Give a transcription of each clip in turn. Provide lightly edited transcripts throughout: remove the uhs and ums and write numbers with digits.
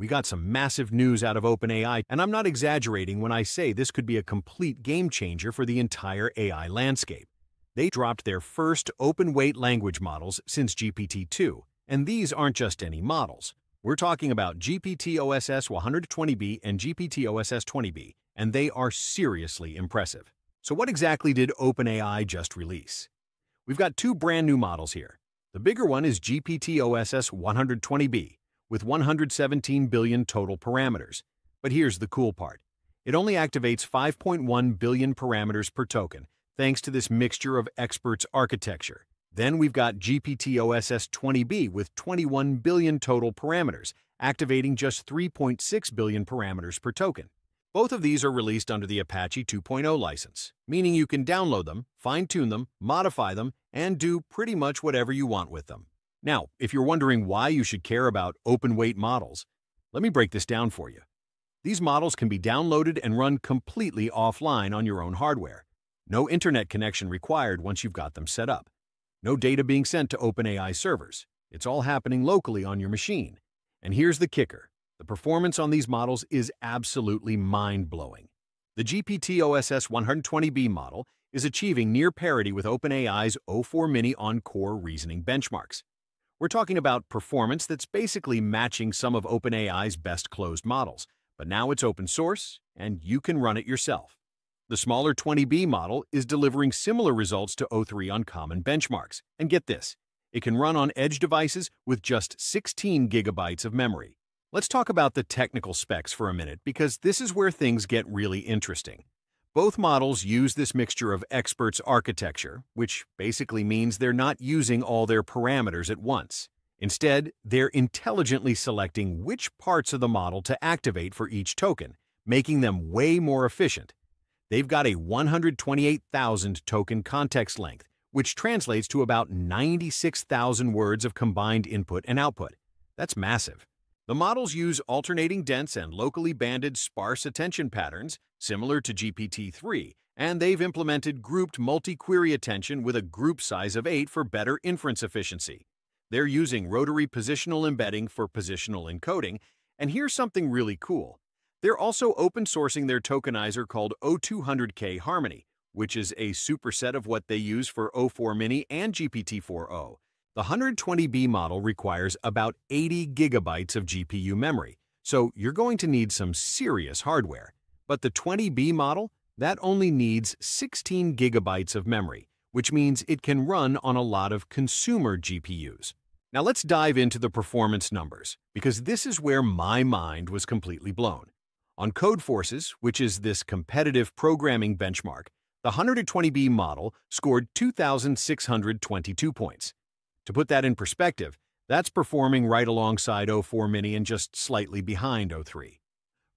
We got some massive news out of OpenAI, and I'm not exaggerating when I say this could be a complete game changer for the entire AI landscape. They dropped their first open-weight language models since GPT-2, and these aren't just any models. We're talking about GPT-OSS-120B and GPT-OSS-20B, and they are seriously impressive. So what exactly did OpenAI just release? We've got two brand new models here. The bigger one is GPT-OSS-120B, with 117 billion total parameters. But here's the cool part. It only activates 5.1 billion parameters per token, thanks to this mixture of experts architecture. Then we've got GPT-OSS-20B with 21 billion total parameters, activating just 3.6 billion parameters per token. Both of these are released under the Apache 2.0 license, meaning you can download them, fine-tune them, modify them, and do pretty much whatever you want with them. Now, if you're wondering why you should care about open-weight models, let me break this down for you. These models can be downloaded and run completely offline on your own hardware. No internet connection required once you've got them set up. No data being sent to OpenAI servers. It's all happening locally on your machine. And here's the kicker. The performance on these models is absolutely mind-blowing. The GPT-OSS-120B model is achieving near parity with OpenAI's O4 Mini on core reasoning benchmarks. We're talking about performance that's basically matching some of OpenAI's best closed models, but now it's open source and you can run it yourself. The smaller 20B model is delivering similar results to O3 on common benchmarks. And get this, it can run on edge devices with just 16 gigabytes of memory. Let's talk about the technical specs for a minute, because this is where things get really interesting. Both models use this mixture of experts architecture, which basically means they're not using all their parameters at once. Instead, they're intelligently selecting which parts of the model to activate for each token, making them way more efficient. They've got a 128,000 token context length, which translates to about 96,000 words of combined input and output. That's massive. The models use alternating dense and locally banded sparse attention patterns, similar to GPT-3, and they've implemented grouped multi-query attention with a group size of 8 for better inference efficiency. They're using rotary positional embedding for positional encoding, and here's something really cool. They're also open-sourcing their tokenizer called O200K Harmony, which is a superset of what they use for O4 Mini and GPT-4o. The 120B model requires about 80 gigabytes of GPU memory, so you're going to need some serious hardware. But the 20B model, that only needs 16 gigabytes of memory, which means it can run on a lot of consumer GPUs. Now let's dive into the performance numbers, because this is where my mind was completely blown. On CodeForces, which is this competitive programming benchmark, the 120B model scored 2,622 points. To put that in perspective, that's performing right alongside O4 Mini and just slightly behind O3.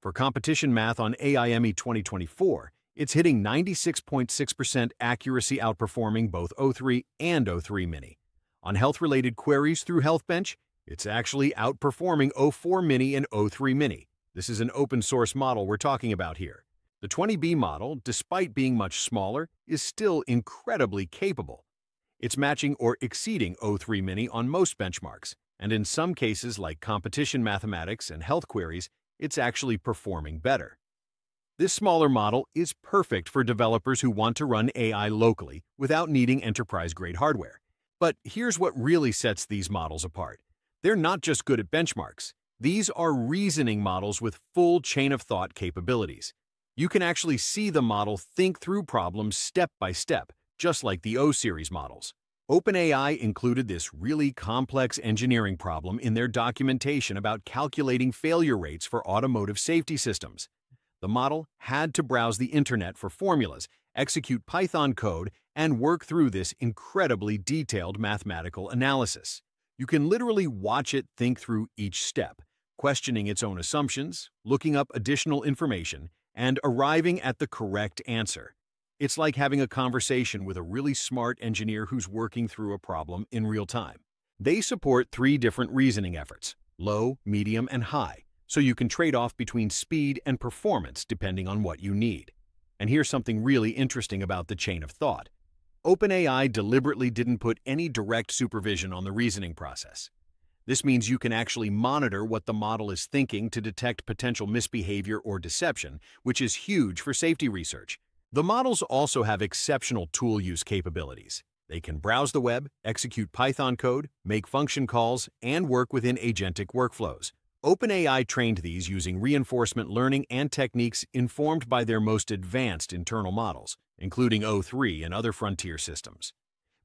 For competition math on AIME 2024, it's hitting 96.6% accuracy, outperforming both O3 and O3 Mini. On health-related queries through HealthBench, it's actually outperforming O4 Mini and O3 Mini. This is an open-source model we're talking about here. The 20B model, despite being much smaller, is still incredibly capable. It's matching or exceeding O3 Mini on most benchmarks, and in some cases like competition mathematics and health queries, it's actually performing better. This smaller model is perfect for developers who want to run AI locally without needing enterprise-grade hardware. But here's what really sets these models apart. They're not just good at benchmarks. These are reasoning models with full chain-of-thought capabilities. You can actually see the model think through problems step by step, just like the O-series models. OpenAI included this really complex engineering problem in their documentation about calculating failure rates for automotive safety systems. The model had to browse the internet for formulas, execute Python code, and work through this incredibly detailed mathematical analysis. You can literally watch it think through each step, questioning its own assumptions, looking up additional information, and arriving at the correct answer. It's like having a conversation with a really smart engineer who's working through a problem in real time. They support 3 different reasoning efforts: low, medium, and high, so you can trade off between speed and performance depending on what you need. And here's something really interesting about the chain of thought. OpenAI deliberately didn't put any direct supervision on the reasoning process. This means you can actually monitor what the model is thinking to detect potential misbehavior or deception, which is huge for safety research. The models also have exceptional tool use capabilities. They can browse the web, execute Python code, make function calls, and work within agentic workflows. OpenAI trained these using reinforcement learning and techniques informed by their most advanced internal models, including O3 and other frontier systems.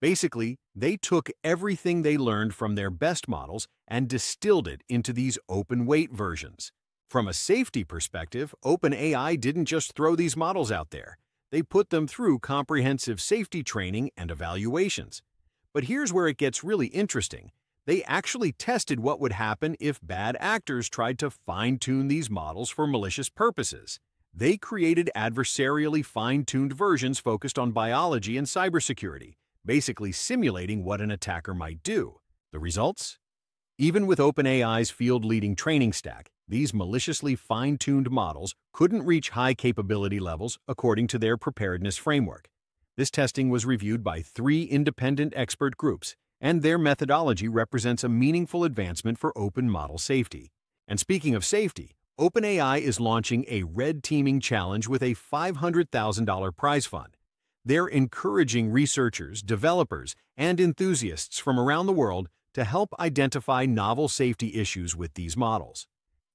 Basically, they took everything they learned from their best models and distilled it into these open-weight versions. From a safety perspective, OpenAI didn't just throw these models out there. They put them through comprehensive safety training and evaluations. But here's where it gets really interesting. They actually tested what would happen if bad actors tried to fine-tune these models for malicious purposes. They created adversarially fine-tuned versions focused on biology and cybersecurity, basically simulating what an attacker might do. The results? Even with OpenAI's field-leading training stack, these maliciously fine-tuned models couldn't reach high capability levels according to their preparedness framework. This testing was reviewed by 3 independent expert groups, and their methodology represents a meaningful advancement for open model safety. And speaking of safety, OpenAI is launching a red teaming challenge with a $500,000 prize fund. They're encouraging researchers, developers, and enthusiasts from around the world to help identify novel safety issues with these models.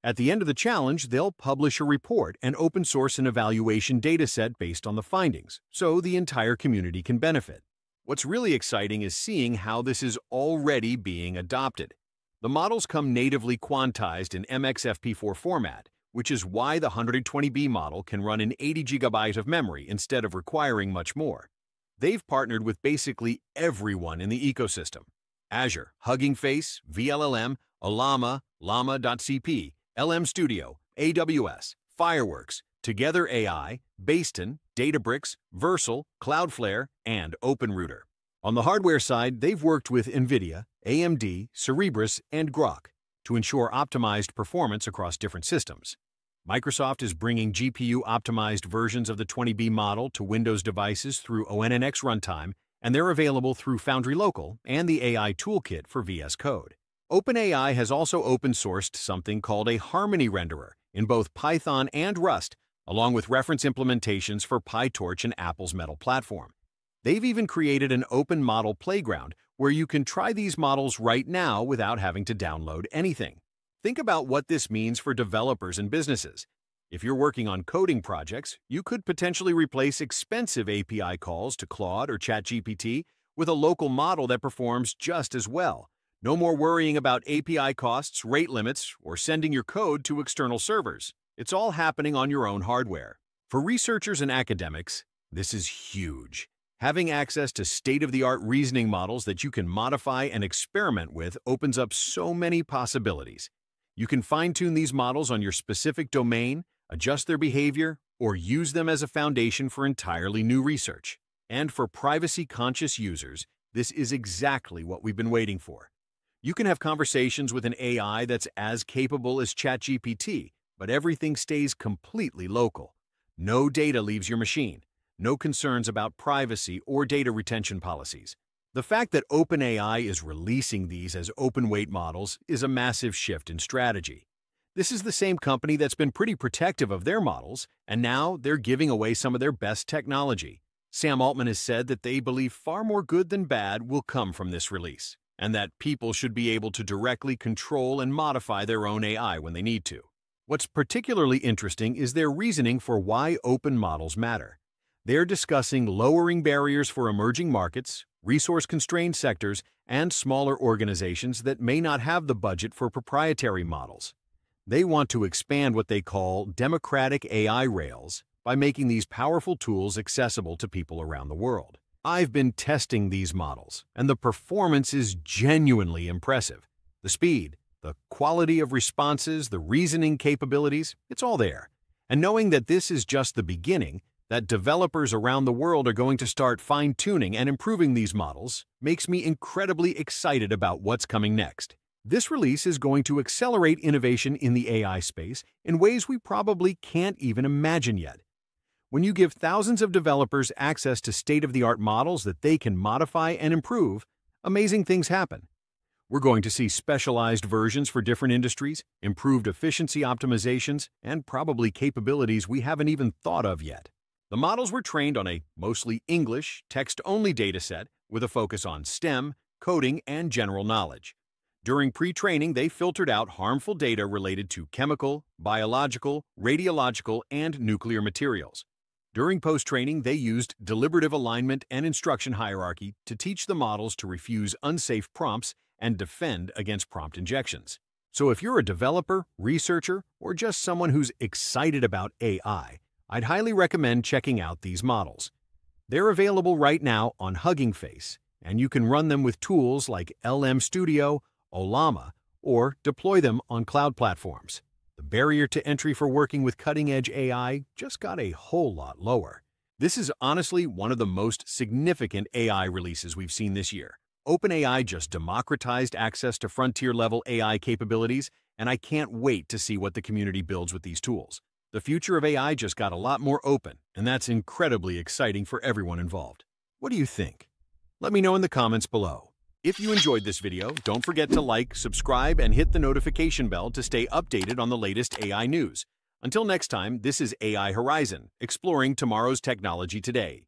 At the end of the challenge, they'll publish a report and open source an evaluation dataset based on the findings, so the entire community can benefit. What's really exciting is seeing how this is already being adopted. The models come natively quantized in MXFP4 format, which is why the 120B model can run in 80GB of memory instead of requiring much more. They've partnered with basically everyone in the ecosystem: Azure, Hugging Face, vLLM, Llama, llama.cpp, LM Studio, AWS, Fireworks, Together AI, Baseten, Databricks, Versal, Cloudflare, and OpenRouter. On the hardware side, they've worked with NVIDIA, AMD, Cerebras, and Groq to ensure optimized performance across different systems. Microsoft is bringing GPU-optimized versions of the 20B model to Windows devices through ONNX Runtime, and they're available through Foundry Local and the AI Toolkit for VS Code. OpenAI has also open-sourced something called a Harmony renderer in both Python and Rust, along with reference implementations for PyTorch and Apple's Metal platform. They've even created an open model playground where you can try these models right now without having to download anything. Think about what this means for developers and businesses. If you're working on coding projects, you could potentially replace expensive API calls to Claude or ChatGPT with a local model that performs just as well. No more worrying about API costs, rate limits, or sending your code to external servers. It's all happening on your own hardware. For researchers and academics, this is huge. Having access to state-of-the-art reasoning models that you can modify and experiment with opens up so many possibilities. You can fine-tune these models on your specific domain, adjust their behavior, or use them as a foundation for entirely new research. And for privacy-conscious users, this is exactly what we've been waiting for. You can have conversations with an AI that's as capable as ChatGPT, but everything stays completely local. No data leaves your machine. No concerns about privacy or data retention policies. The fact that OpenAI is releasing these as open-weight models is a massive shift in strategy. This is the same company that's been pretty protective of their models, and now they're giving away some of their best technology. Sam Altman has said that they believe far more good than bad will come from this release, and that people should be able to directly control and modify their own AI when they need to. What's particularly interesting is their reasoning for why open models matter. They're discussing lowering barriers for emerging markets, resource-constrained sectors, and smaller organizations that may not have the budget for proprietary models. They want to expand what they call democratic AI rails by making these powerful tools accessible to people around the world. I've been testing these models, and the performance is genuinely impressive. The speed, the quality of responses, the reasoning capabilities, it's all there. And knowing that this is just the beginning, that developers around the world are going to start fine-tuning and improving these models, makes me incredibly excited about what's coming next. This release is going to accelerate innovation in the AI space in ways we probably can't even imagine yet. When you give thousands of developers access to state-of-the-art models that they can modify and improve, amazing things happen. We're going to see specialized versions for different industries, improved efficiency optimizations, and probably capabilities we haven't even thought of yet. The models were trained on a mostly English, text-only dataset with a focus on STEM, coding, and general knowledge. During pre-training, they filtered out harmful data related to chemical, biological, radiological, and nuclear materials. During post-training, they used deliberative alignment and instruction hierarchy to teach the models to refuse unsafe prompts and defend against prompt injections. So if you're a developer, researcher, or just someone who's excited about AI, I'd highly recommend checking out these models. They're available right now on Hugging Face, and you can run them with tools like LM Studio, Llama, or deploy them on cloud platforms. The barrier to entry for working with cutting-edge AI just got a whole lot lower. This is honestly one of the most significant AI releases we've seen this year. OpenAI just democratized access to frontier-level AI capabilities, and I can't wait to see what the community builds with these tools. The future of AI just got a lot more open, and that's incredibly exciting for everyone involved. What do you think? Let me know in the comments below. If you enjoyed this video, don't forget to like, subscribe, and hit the notification bell to stay updated on the latest AI news. Until next time, this is AI Horizon, exploring tomorrow's technology today.